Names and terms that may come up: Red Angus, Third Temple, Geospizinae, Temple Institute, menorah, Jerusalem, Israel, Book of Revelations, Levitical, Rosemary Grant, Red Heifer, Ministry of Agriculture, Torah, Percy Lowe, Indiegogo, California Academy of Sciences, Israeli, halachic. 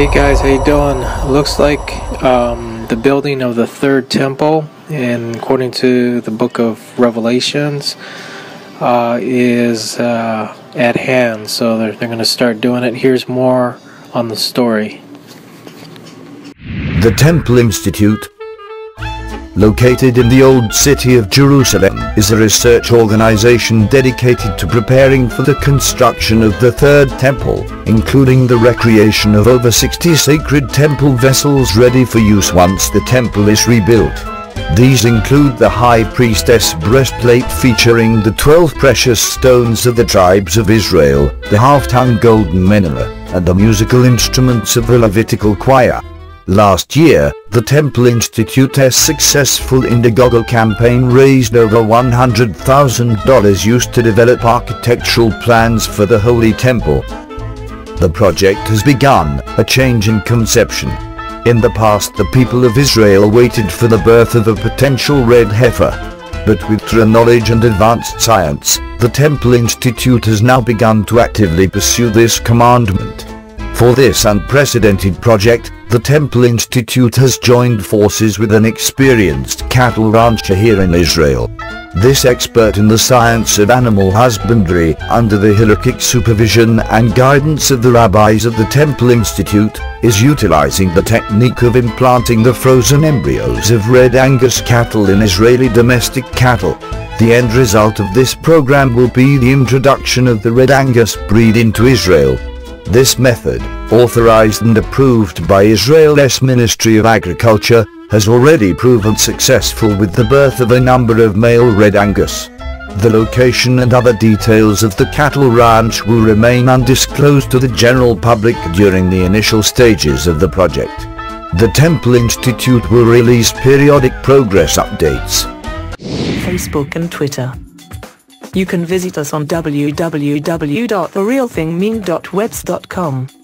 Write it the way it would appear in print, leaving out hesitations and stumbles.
Hey guys, how you doing? Looks like the building of the Third Temple, and according to the Book of Revelations, is at hand. So they're going to start doing it. Here's more on the story. The Temple Institute, located in the old city of Jerusalem, is a research organization dedicated to preparing for the construction of the Third Temple, including the recreation of over 60 sacred temple vessels ready for use once the temple is rebuilt. These include the High Priestess breastplate featuring the 12 precious stones of the tribes of Israel, the half-ton golden menorah, and the musical instruments of the Levitical choir. Last year, the Temple Institute's successful Indiegogo campaign raised over $100,000 used to develop architectural plans for the Holy Temple. The project has begun, a change in conception. In the past, the people of Israel waited for the birth of a potential red heifer. But with Torah knowledge and advanced science, the Temple Institute has now begun to actively pursue this commandment. For this unprecedented project, the Temple Institute has joined forces with an experienced cattle rancher here in Israel. This expert in the science of animal husbandry, under the halachic supervision and guidance of the rabbis of the Temple Institute, is utilizing the technique of implanting the frozen embryos of Red Angus cattle in Israeli domestic cattle. The end result of this program will be the introduction of the Red Angus breed into Israel. This method, authorized and approved by Israel's Ministry of Agriculture, has already proven successful with the birth of a number of male Red Angus. The location and other details of the cattle ranch will remain undisclosed to the general public during the initial stages of the project. The Temple Institute will release periodic progress updates. Facebook and Twitter. You can visit us on www.therealthingmean.webs.com.